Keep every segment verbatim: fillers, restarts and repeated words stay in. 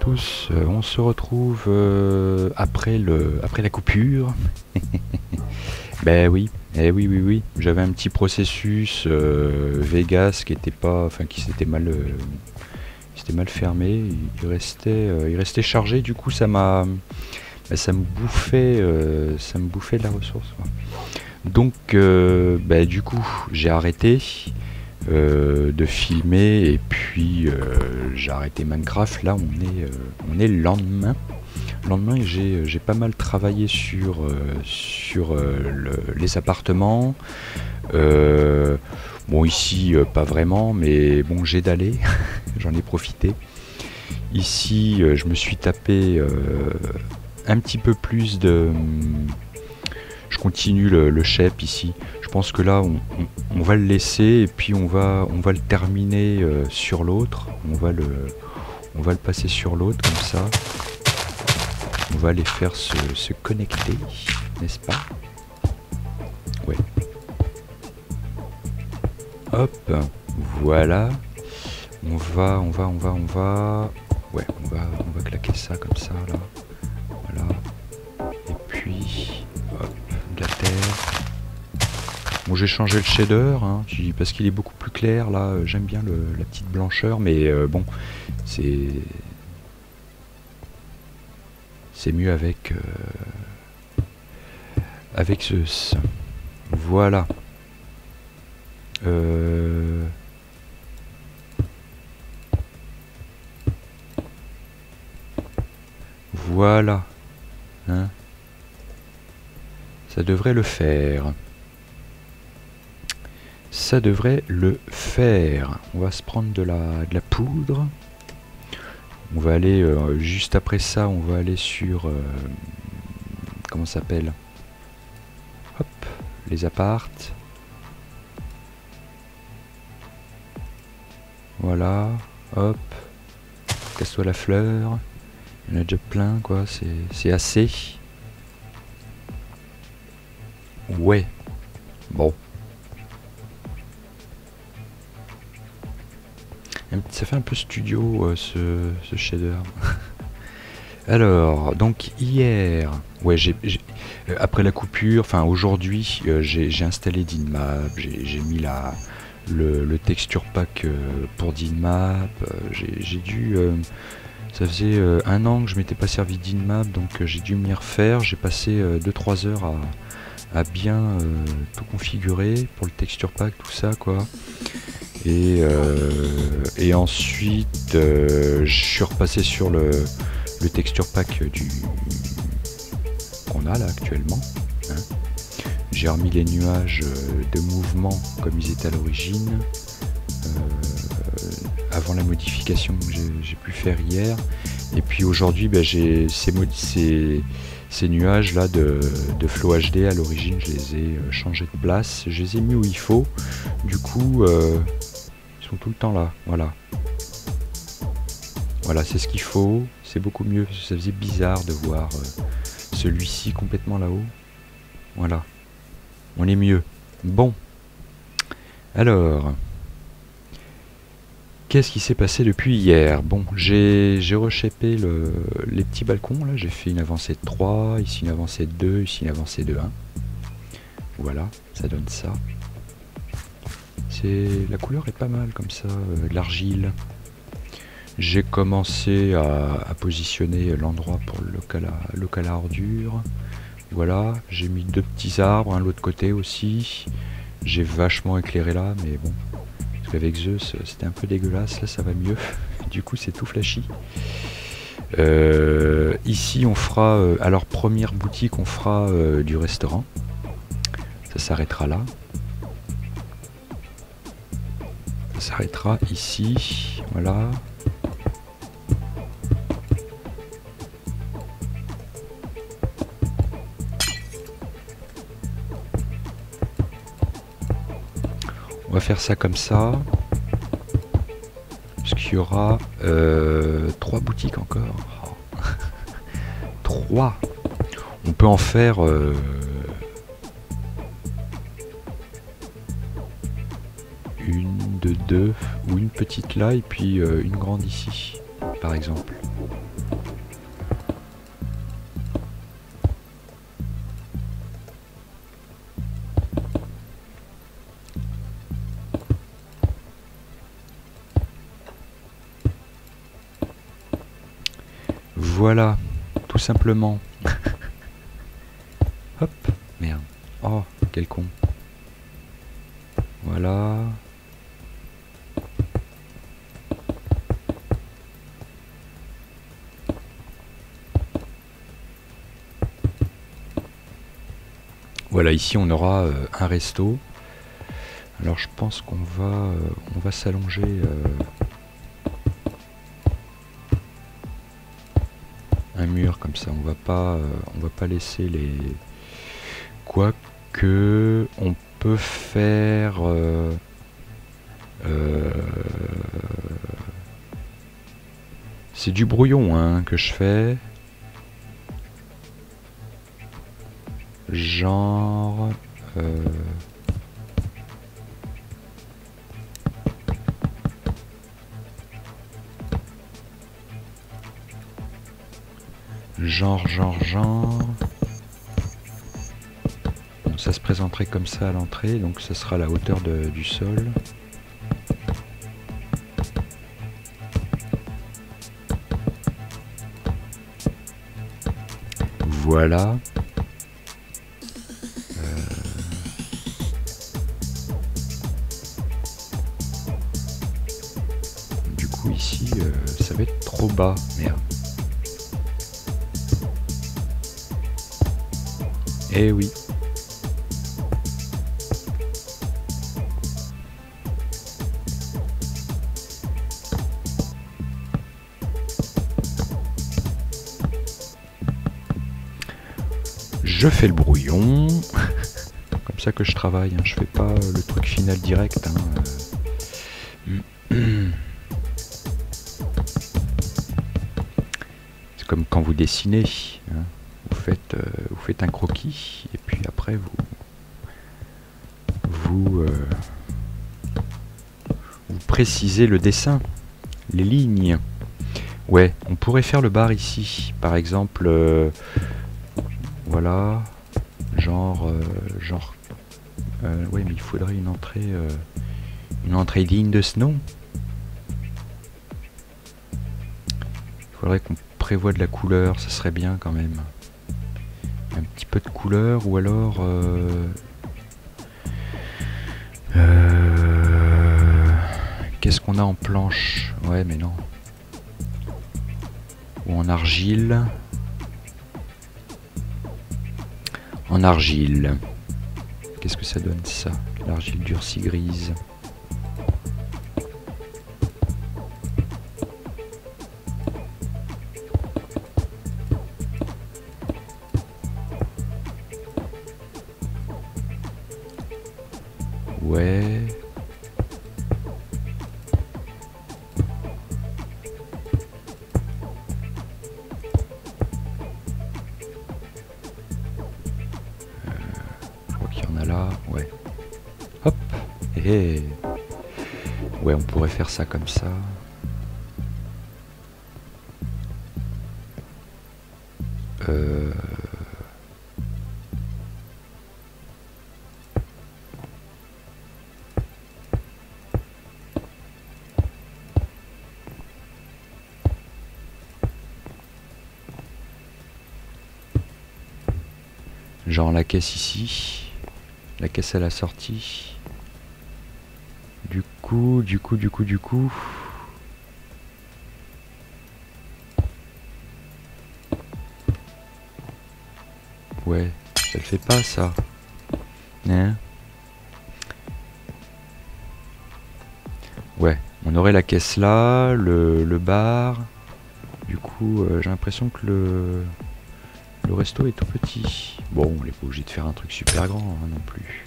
tous, euh, on se retrouve euh, après, le, après la coupure. Ben oui, eh oui, oui, oui, j'avais un petit processus euh, Vegas qui était pas, enfin qui s'était mal, euh, c'était mal fermé. Il restait, euh, il restait chargé. Du coup, ça m'a, ben, ça me bouffait, euh, ça me bouffait de la ressource. Quoi. Donc, euh, ben, du coup, j'ai arrêté. Euh, de filmer et puis euh, j'ai arrêté Minecraft. Là on est, euh, on est le lendemain le lendemain et j'ai pas mal travaillé sur, euh, sur euh, le, les appartements. Euh, bon ici euh, pas vraiment, mais bon j'ai dallé. J'en ai profité. Ici euh, je me suis tapé euh, un petit peu plus de... Je continue le, le shape ici. Je pense que là, on, on, on va le laisser et puis on va, on va le terminer euh, sur l'autre. On va le, on va le passer sur l'autre comme ça. On va les faire se, se connecter, n'est-ce pas? Ouais. Hop, voilà. On va, on va, on va, on va. Ouais, on va, on va claquer ça comme ça là. Voilà. Et puis. La terre. Bon, j'ai changé le shader hein, parce qu'il est beaucoup plus clair là. J'aime bien le, la petite blancheur, mais euh, bon, c'est c'est mieux avec euh, avec Zeus. Voilà. Euh... Voilà. Hein. Ça devrait le faire. Ça devrait le faire. On va se prendre de la, de la poudre. On va aller, euh, juste après ça, on va aller sur... Euh, comment ça s'appelle? Hop, les appartes. Voilà, hop. Casse-toi la fleur. Il y en a déjà plein, quoi. C'est assez. Ouais, bon. Ça fait un peu studio euh, ce, ce shader. Alors, donc hier, ouais, j'ai, j'ai, euh, après la coupure, enfin aujourd'hui, euh, j'ai installé Dynmap, j'ai mis la, le, le texture pack euh, pour Dynmap, euh, j'ai dû... Euh, ça faisait euh, un an que je m'étais pas servi de Dynmap, donc euh, j'ai dû m'y refaire, j'ai passé euh, deux trois heures à... à bien euh, tout configurer pour le texture pack, tout ça quoi. Et, euh, et ensuite euh, je suis repassé sur le, le texture pack du qu'on a là actuellement hein. J'ai remis les nuages de mouvement comme ils étaient à l'origine euh, avant la modification que j'ai pu faire hier, et puis aujourd'hui ben, j'ai ces modifiés. Ces nuages là de, de Flow H D à l'origine, je les ai euh, changés de place, je les ai mis où il faut, du coup euh, ils sont tout le temps là, voilà. Voilà, c'est ce qu'il faut, c'est beaucoup mieux, ça faisait bizarre de voir euh, celui-ci complètement là-haut. Voilà, on est mieux. Bon, alors, qu'est-ce qui s'est passé depuis hier? Bon, j'ai reshapé le, les petits balcons, là, j'ai fait une avancée de trois, ici une avancée de deux, ici une avancée de un. Voilà, ça donne ça. La couleur est pas mal comme ça, euh, de l'argile. J'ai commencé à, à positionner l'endroit pour le local à, local à ordures. Voilà, j'ai mis deux petits arbres, hein, l'autre côté aussi. J'ai vachement éclairé là, mais bon... Avec Zeus c'était un peu dégueulasse, là ça va mieux, du coup c'est tout flashy. Euh, ici on fera, euh, à leur première boutique on fera euh, du restaurant, ça s'arrêtera là, ça s'arrêtera ici, voilà. On va faire ça comme ça, parce qu'il y aura euh, trois boutiques encore. Trois. On peut en faire... Euh... Une, deux, deux, ou une petite là, et puis euh, une grande ici, par exemple. Voilà, tout simplement. Hop, merde. Oh, quel con. Voilà. Voilà, ici on aura euh, un resto. Alors je pense qu'on va euh, on va s'allonger. Euh, un mur comme ça. On va pas euh, on va pas laisser les. Quoique on peut faire euh, euh, c'est du brouillon hein, que je fais. Genre... Euh, genre, genre, genre... Bon, ça se présenterait comme ça à l'entrée, donc ça sera la hauteur de, du sol. Voilà. Bas, merde. Eh oui. Je fais le brouillon. Comme ça que je travaille, hein. Je fais pas le truc final direct. Hein. Comme quand vous dessinez, hein, vous faites, euh, vous faites un croquis et puis après vous vous, euh, vous précisez le dessin, les lignes. Ouais, on pourrait faire le bar ici, par exemple, euh, voilà, genre, euh, genre, euh, ouais, mais il faudrait une entrée, euh, une entrée digne de ce nom. Il faudrait qu'on prévoit de la couleur, ça serait bien quand même. Un petit peu de couleur ou alors euh, euh, qu'est-ce qu'on a en planche? Ouais mais non. Ou en argile. En argile. Qu'est-ce que ça donne ça? L'argile durcie grise. Ça comme ça. Euh... Genre la caisse ici, la caisse à la sortie. Du coup, du coup, du coup. Ouais, ça le fait pas ça. Hein? Ouais, on aurait la caisse là, le, le bar. Du coup, euh, j'ai l'impression que le, le resto est tout petit. Bon, on n'est pas obligé de faire un truc super grand hein, non plus.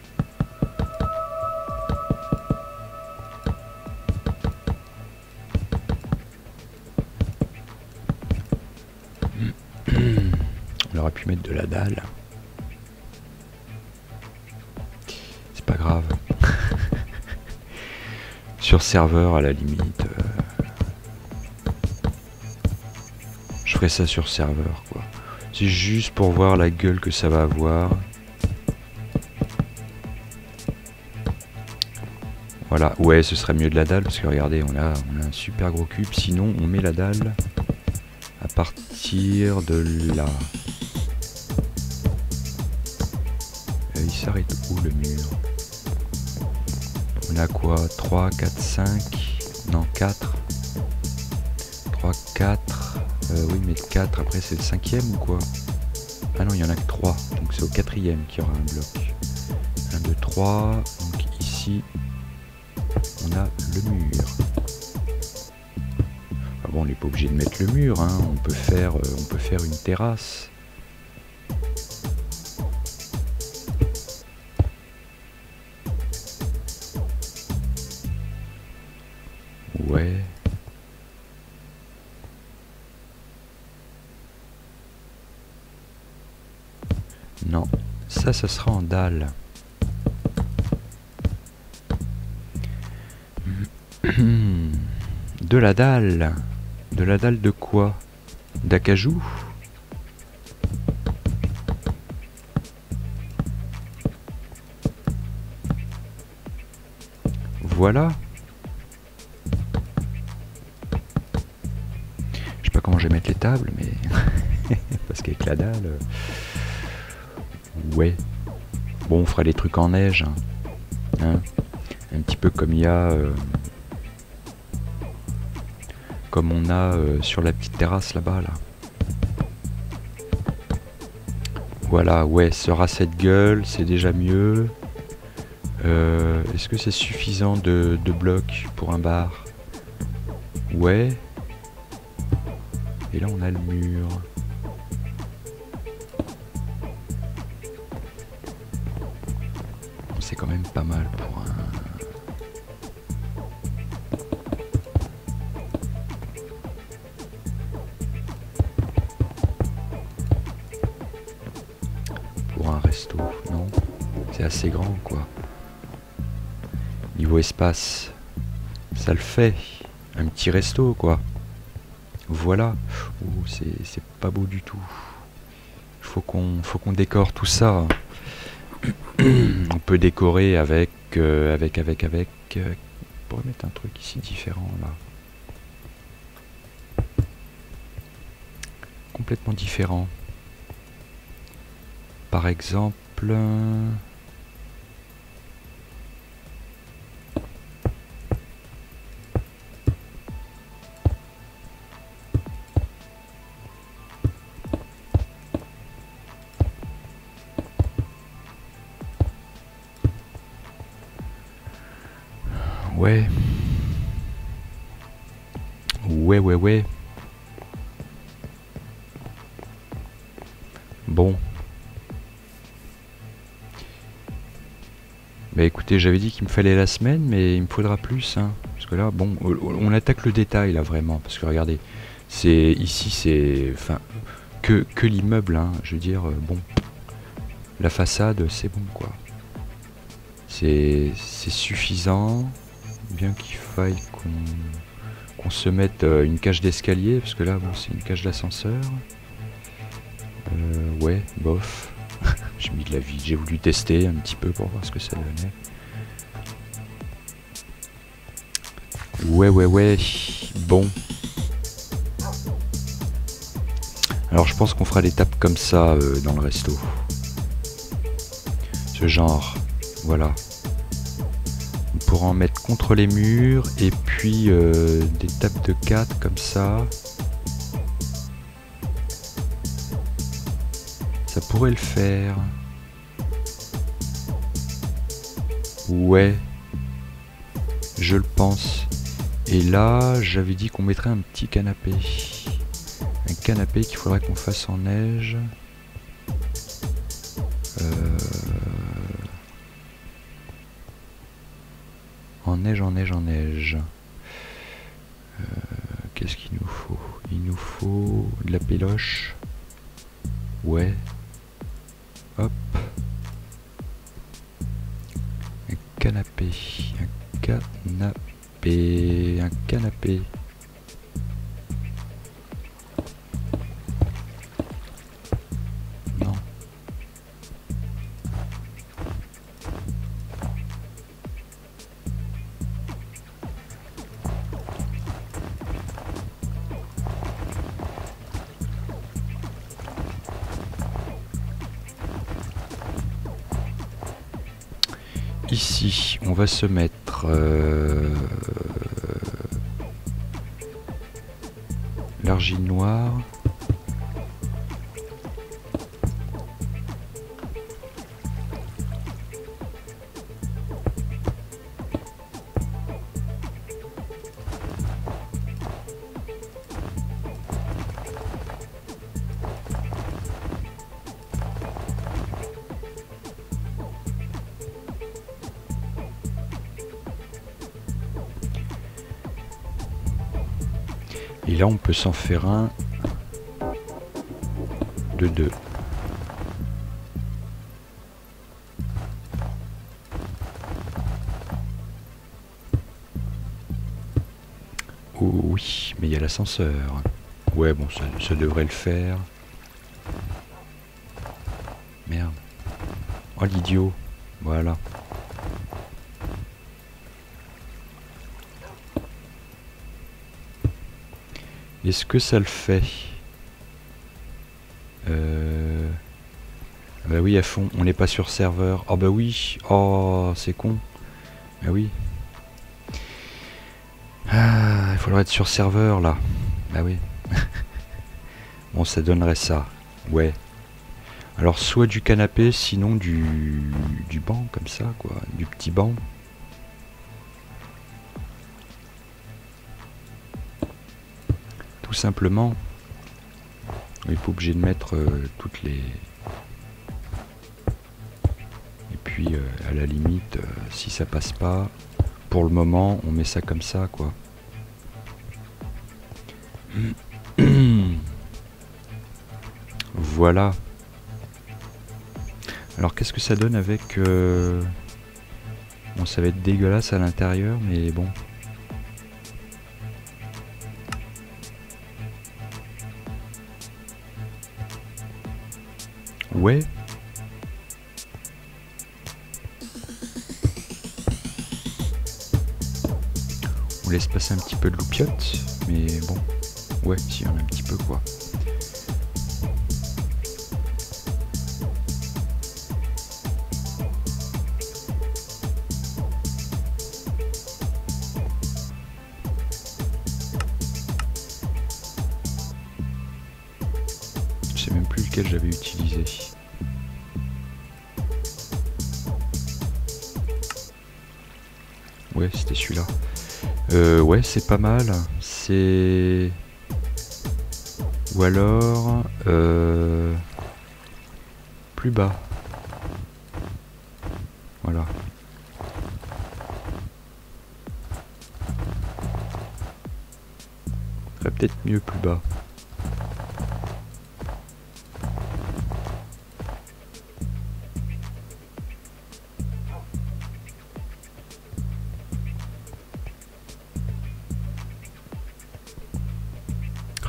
Pu mettre de la dalle, c'est pas grave. Sur serveur à la limite, euh... je ferai ça sur serveur quoi. C'est juste pour voir la gueule que ça va avoir. Voilà, ouais, ce serait mieux de la dalle parce que regardez, on a, on a un super gros cube. Sinon, on met la dalle à partir de là. Et il s'arrête où le mur? On a quoi? trois, quatre, cinq? Non, quatre. trois, quatre. Euh, oui, mais quatre, après c'est le cinquième ou quoi? Ah non, il n'y en a que trois. Donc c'est au quatrième qu'il y aura un bloc. un, deux, trois. Donc ici, on a le mur. Ah bon, on n'est pas obligé de mettre le mur, hein. On peut faire, euh, on peut faire une terrasse. Ouais. Non, ça, ça sera en dalle. De la dalle. De la dalle de quoi? D'acajou? Voilà. Je sais pas comment je vais mettre les tables, mais... Parce qu'avec la dalle... Ouais. Bon, on fera des trucs en neige. Hein. Un petit peu comme il y a... Euh... comme on a euh, sur la petite terrasse là-bas, là. Voilà, ouais, sera cette gueule, c'est déjà mieux. Euh, Est-ce que c'est suffisant de, de blocs pour un bar? Ouais. Et là, on a le mur. C'est quand même pas mal pour un... non, c'est assez grand quoi, niveau espace, ça le fait, un petit resto quoi, voilà. Oh, c'est pas beau du tout, faut qu'on faut qu'on décore tout ça. On peut décorer avec, euh, avec, avec, avec, euh, on pourrait mettre un truc ici différent là, complètement différent. Par exemple, ouais, ouais, ouais, ouais. Bon. Bah écoutez, j'avais dit qu'il me fallait la semaine, mais il me faudra plus, hein, parce que là, bon, on attaque le détail, là, vraiment, parce que regardez, c'est, ici, c'est, enfin, que, que l'immeuble, hein, je veux dire, bon, la façade, c'est bon, quoi, c'est suffisant, bien qu'il faille qu'on qu'on se mette une cage d'escalier, parce que là, bon, c'est une cage d'ascenseur, euh, ouais, bof. J'ai mis de la vie, j'ai voulu tester un petit peu pour voir ce que ça donnait. Ouais, ouais, ouais, bon. Alors je pense qu'on fera l'étape comme ça euh, dans le resto. Ce genre, voilà. On pourra en mettre contre les murs et puis euh, des tables de quatre comme ça. Ça pourrait le faire. Ouais. Je le pense. Et là, j'avais dit qu'on mettrait un petit canapé. Un canapé qu'il faudrait qu'on fasse en neige. Euh... En neige, en neige, en neige. Euh, Qu'est-ce qu'il nous faut? Il nous faut de la péloche. Ouais. Hop, un canapé, un canapé, un canapé. Non. ici, on va se mettre euh, l'argile noire. Et là, on peut s'en faire un de deux. Oh oui, mais il y a l'ascenseur. Ouais, bon, ça, ça devrait le faire. Merde. Oh, l'idiot. Voilà. Est-ce que ça le fait? euh... Ah bah oui, à fond, on n'est pas sur serveur. Ah bah oui, oh c'est con. Bah oui. Ah, il faudrait être sur serveur là. Bah oui. Bon, ça donnerait ça. Ouais. Alors soit du canapé, sinon du, du banc comme ça, quoi. Du petit banc. Simplement, on n'est pas obligé de mettre euh, toutes les. Et puis euh, à la limite, euh, si ça passe pas, pour le moment, on met ça comme ça, quoi. Voilà. Alors qu'est-ce que ça donne avec. Euh... Bon, ça va être dégueulasse à l'intérieur, mais bon. Ouais. On laisse passer un petit peu de loupiote, mais bon. Ouais, si, on a un petit peu quoi. Je sais même plus lequel j'avais utilisé. Ouais, c'était celui-là. Euh, ouais, c'est pas mal. C'est... Ou alors... Euh... Plus bas. Voilà. Ça va peut-être mieux plus bas.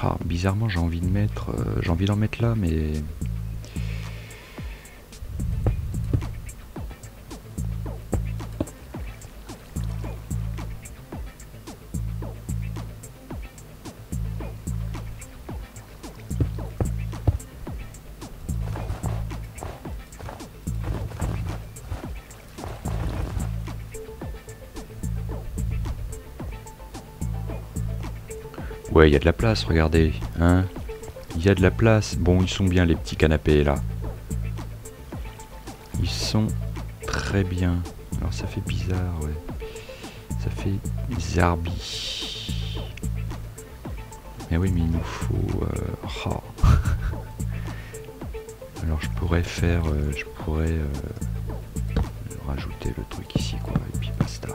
Ah, bizarrement j'ai envie de mettre euh, j'ai envie d'en mettre là, mais ouais, il y a de la place, regardez, hein. Il y a de la place. Bon, ils sont bien les petits canapés, là. Ils sont très bien. Alors, ça fait bizarre, ouais. Ça fait zarbi. Mais oui, mais il nous faut... Euh... Oh. Alors, je pourrais faire... Euh, je pourrais euh, rajouter le truc ici, quoi, et puis basta.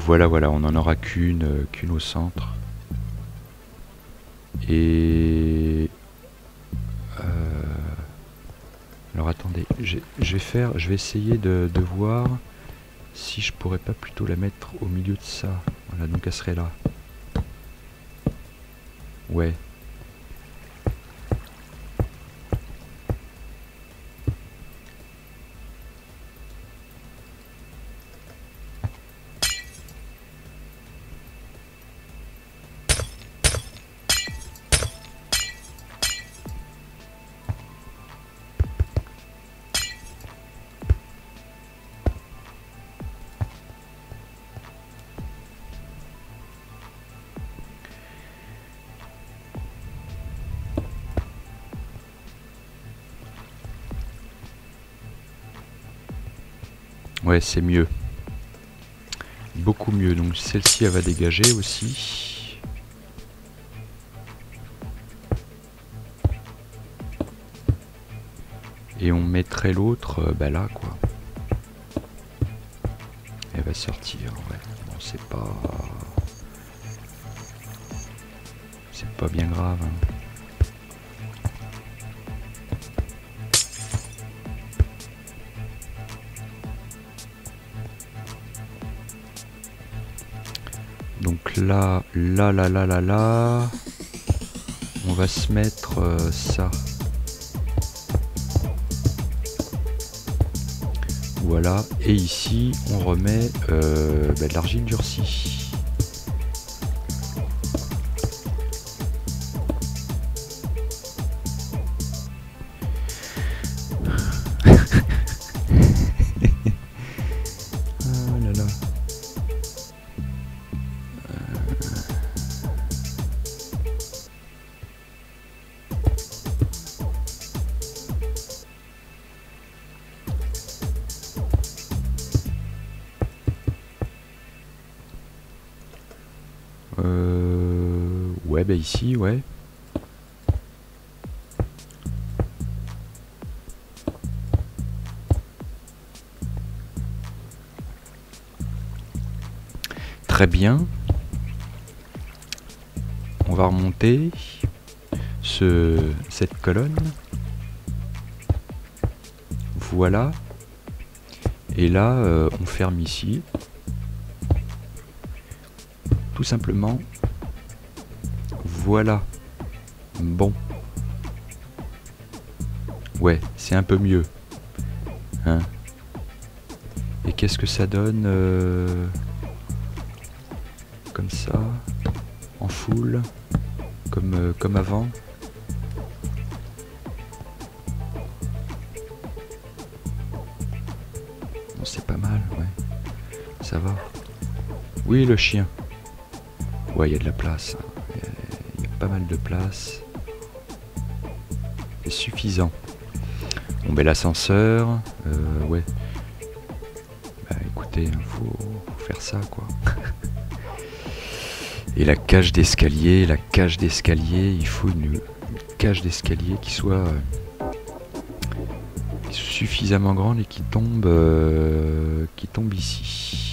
Voilà, voilà, on n'en aura qu'une euh, qu'une au centre. Et... Euh... Alors attendez, je vais faire, je vais essayer de, de voir si je pourrais pas plutôt la mettre au milieu de ça. Voilà, donc elle serait là. Ouais. Ouais, c'est mieux. Beaucoup mieux. Donc celle-ci, elle va dégager aussi. Et on mettrait l'autre, euh, bah là, quoi. Elle va sortir, ouais. Bon, c'est pas... C'est pas bien grave, hein. Là, là, là, là, là, là, on va se mettre euh, ça. Voilà, et ici, on remet euh, bah, de l'argile durcie. Ici, ouais. Très bien. On va remonter ce, cette colonne. Voilà. Et là, euh, on ferme ici. Tout simplement. Voilà, bon, ouais, c'est un peu mieux, hein. Et qu'est-ce que ça donne euh, comme ça, en full, comme, euh, comme avant? Bon, c'est pas mal, ouais, ça va. Oui, le chien, ouais, il y a de la place, hein. Pas mal de place, c'est suffisant. On met l'ascenseur, euh, ouais, bah écoutez, faut, faut faire ça, quoi. Et la cage d'escalier, la cage d'escalier, il faut une, une cage d'escalier qui soit euh, suffisamment grande et qui tombe, euh, qui tombe ici.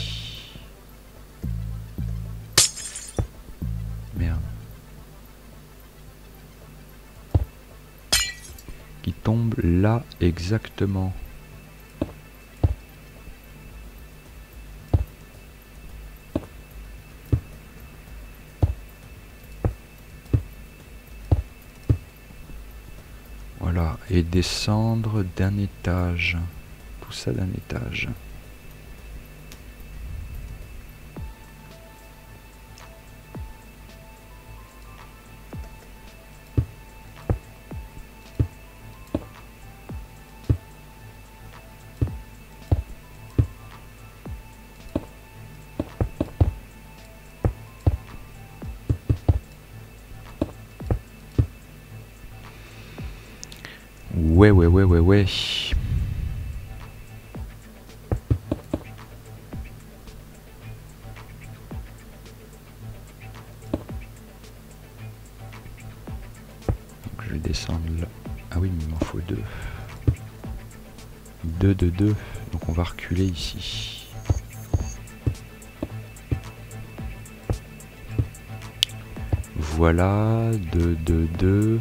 Tombe là exactement. Voilà, et descendre d'un étage. Tout ça d'un étage. Ouais, ouais, ouais, ouais, ouais. Donc je vais descendre là. Ah oui, mais il m'en faut deux. Deux, deux, deux. Donc on va reculer ici. Voilà, deux, deux, deux.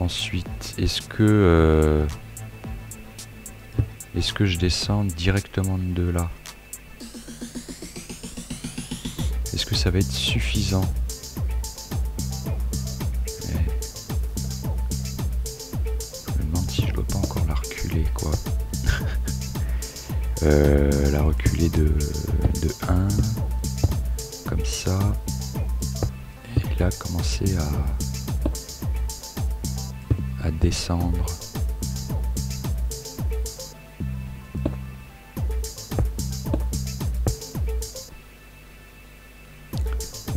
Ensuite, est-ce que euh, est-ce que je descends directement de là? Est-ce que ça va être suffisant? Je me demande si je dois pas encore la reculer, quoi. euh, la reculer de, de un, comme ça, et là commencer à à descendre.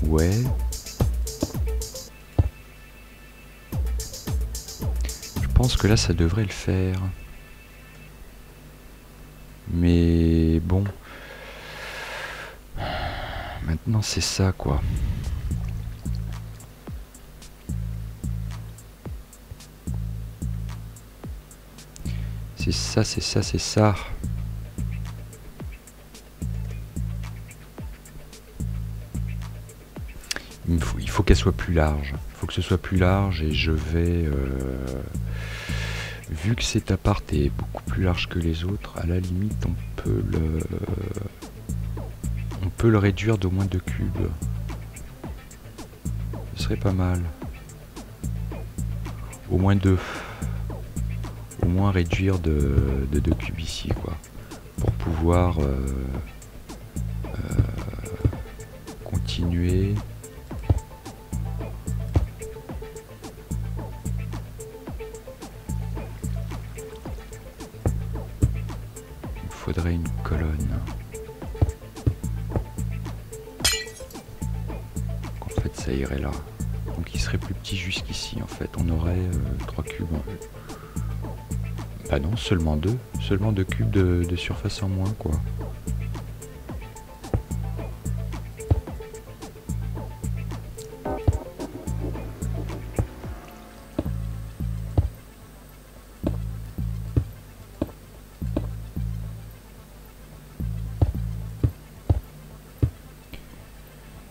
Ouais. Je pense que là ça devrait le faire. Mais bon. Maintenant c'est ça quoi. C'est ça, c'est ça, c'est ça. Il faut, il faut qu'elle soit plus large. Il faut que ce soit plus large et je vais... Euh, vu que cet appart est beaucoup plus large que les autres, à la limite on peut le... On peut le réduire d'au moins deux cubes. Ce serait pas mal. Au moins deux. Au moins réduire de deux cubes ici quoi, pour pouvoir euh, euh, continuer. Il me faudrait une colonne. Donc, en fait ça irait là. Donc il serait plus petit jusqu'ici en fait. On aurait euh, trois cubes. Ah non, seulement deux, seulement deux cubes de, de surface en moins quoi.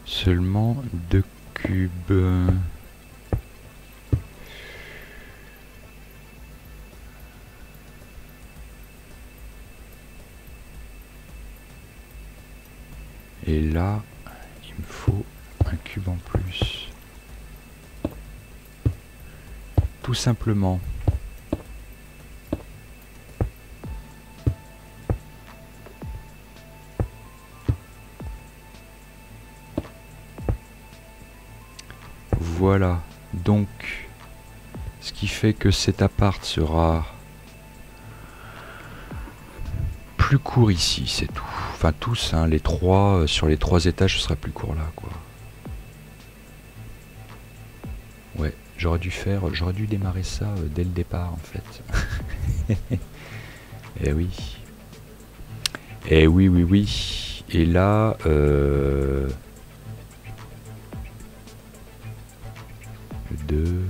Seulement deux cubes. Et là, il me faut un cube en plus. Tout simplement. Voilà. Donc, ce qui fait que cet appart sera plus court ici, c'est tout. Enfin tous, hein, les trois, euh, sur les trois étages, ce sera plus court là, quoi. Ouais, j'aurais dû faire, j'aurais dû démarrer ça euh, dès le départ, en fait. Eh oui. Eh oui, oui, oui. Et là, euh... deux.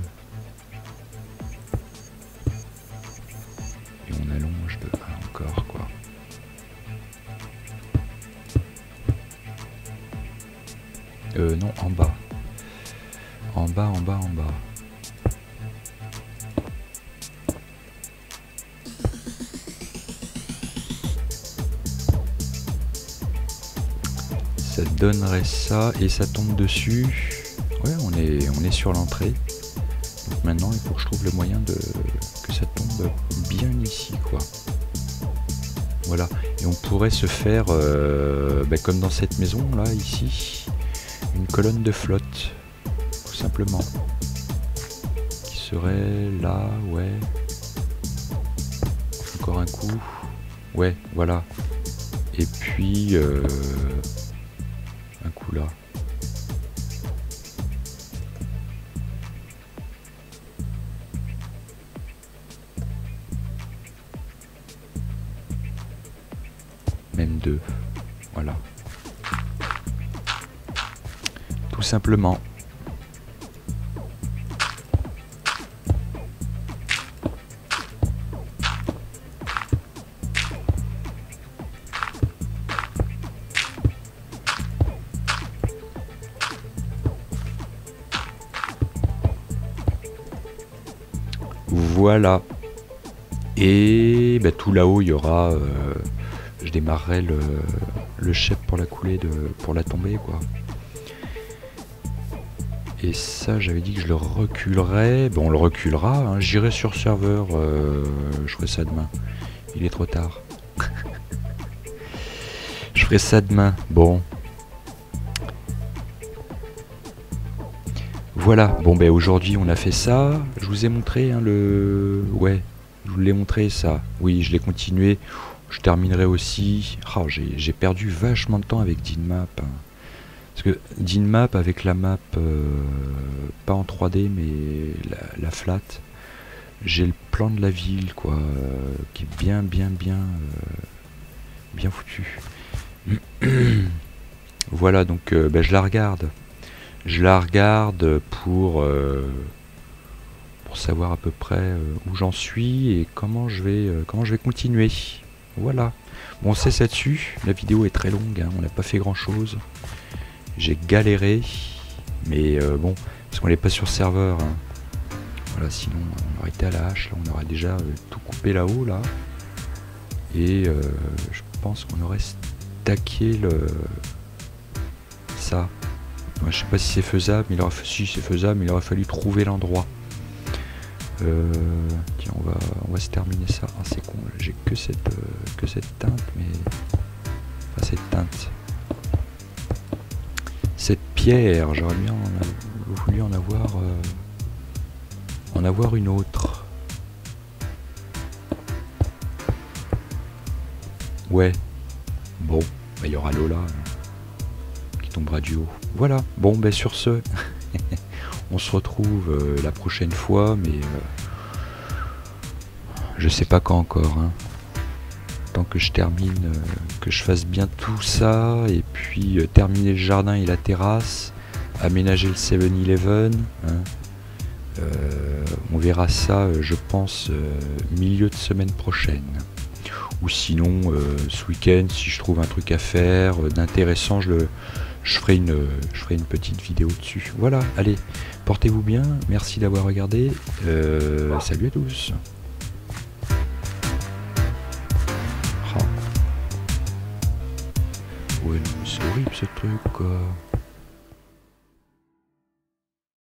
Et on allonge de un encore, quoi. Euh, non, en bas. En bas, en bas, en bas. Ça donnerait ça et ça tombe dessus. Ouais, on est, on est sur l'entrée. Donc maintenant, il faut que je trouve le moyen de que ça tombe bien ici, quoi. Voilà. Et on pourrait se faire, euh, bah, comme dans cette maison, là, ici. Une colonne de flotte, tout simplement, qui serait là, ouais, encore un coup, ouais, voilà, et puis euh, un coup là. Même deux, voilà. Simplement. Voilà. Et bah, tout là-haut, il y aura... Euh, je démarrerai le, le chef pour la couler, de, pour la tomber, quoi. Et ça, j'avais dit que je le reculerais. Bon, on le reculera. Hein. J'irai sur serveur. Euh, je ferai ça demain. Il est trop tard. Je ferai ça demain. Bon. Voilà. Bon, ben aujourd'hui, on a fait ça. Je vous ai montré hein, le... Ouais, je vous l'ai montré, ça. Oui, je l'ai continué. Je terminerai aussi. Oh, j'ai perdu vachement de temps avec Dynmap. Hein. Parce que Dynmap avec la map, euh, pas en trois D mais la, la flat, j'ai le plan de la ville quoi, euh, qui est bien bien bien euh, bien foutu. Voilà, donc euh, bah, je la regarde. Je la regarde pour, euh, pour savoir à peu près euh, où j'en suis et comment je vais, euh, comment je vais continuer. Voilà. Bon, c'est ça dessus. La vidéo est très longue, hein, on n'a pas fait grand-chose. J'ai galéré, mais euh, bon, parce qu'on n'est pas sur serveur. Hein. Voilà, sinon on aurait été à la hache, là, on aurait déjà euh, tout coupé là-haut, là. Et euh, je pense qu'on aurait stacké le... ça. Ouais, je sais pas si c'est faisable, mais il aura... si c'est faisable, mais il aurait fallu trouver l'endroit. Euh... Tiens, on va, on va se terminer ça. Ah, c'est con, j'ai que cette, euh, que cette teinte, mais... Enfin, cette teinte. Cette pierre, j'aurais bien en a... voulu en avoir... Euh... en avoir une autre. Ouais. Bon, bah, il y aura Lola hein, qui tombera du haut. Voilà. Bon, ben bah, sur ce, on se retrouve euh, la prochaine fois, mais euh, je sais pas quand encore. Hein. Tant que je termine, euh, que je fasse bien tout ça, et puis euh, terminer le jardin et la terrasse, aménager le seven eleven. Hein. Euh, on verra ça, je pense, euh, milieu de semaine prochaine. Ou sinon, euh, ce week-end, si je trouve un truc à faire euh, d'intéressant, je, je, ferai une, je ferai une petite vidéo dessus. Voilà, allez, portez-vous bien, merci d'avoir regardé, euh, salut à tous. Oh. Ouais, c'est horrible ce truc, quoi.